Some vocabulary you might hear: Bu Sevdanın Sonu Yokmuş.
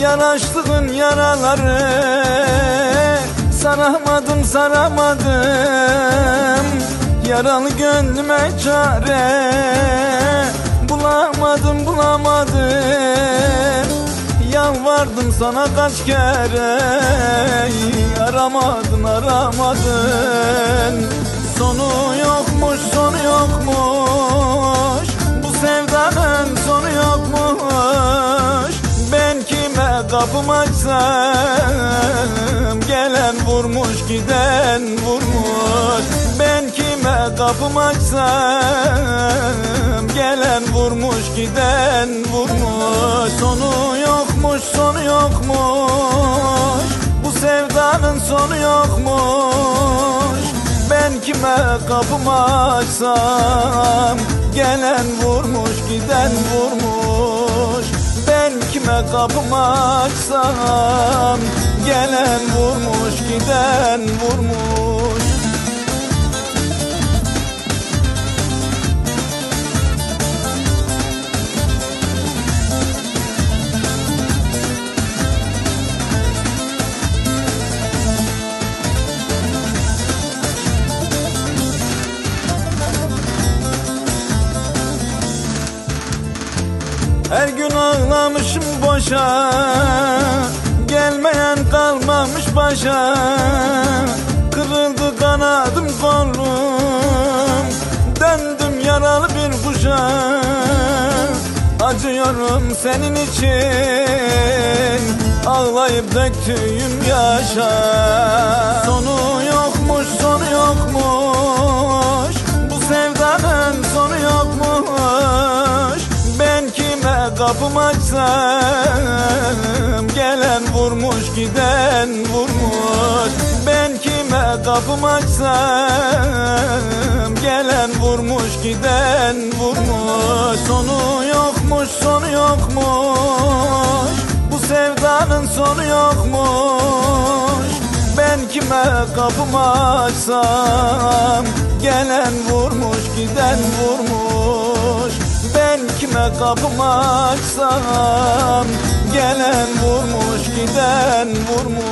Yanaştığın yaraları saramadım, saramadım. Yaralı gönlüme çare bulamadım, bulamadım. Yalvardım sana kaç kere, aramadın, aramadın. Sonu yokmuş, sonu yokmuş, bu sevdanın sonu yokmuş. Ben kime kapım açsam, gelen vurmuş, giden vurmuş. Ben kime kapım açsam, gelen vurmuş, giden vurmuş. Sonu yokmuş, sonu yokmuş, bu sevdanın sonu yokmuş. Ben kime kapımı açsam, gelen vurmuş, giden vurmuş. Ben kime kapımı açsam, gelen vurmuş, giden vurmuş. Her gün ağlamışım boşa, gelmeyen kalmamış başa. Kırıldı kanadım, kolum, döndüm yaralı bir kuşa. Acıyorum senin için, ağlayıp döktüğüm yaşa. Sonu yokmuş, sonu yokmuş, bu sevdanın sonu yokmuş. Ben kime kapımı açsam, gelen vurmuş, giden vurmuş. Ben kime kapımı açsam, gelen vurmuş, giden vurmuş. Sonu yokmuş, sonu yokmuş, bu sevdanın sonu yokmuş. Ben kime kapımı açsam, gelen vurmuş, giden vurmuş. Ben kime kapımı açsam, gelen vurmuş, giden vurmuş.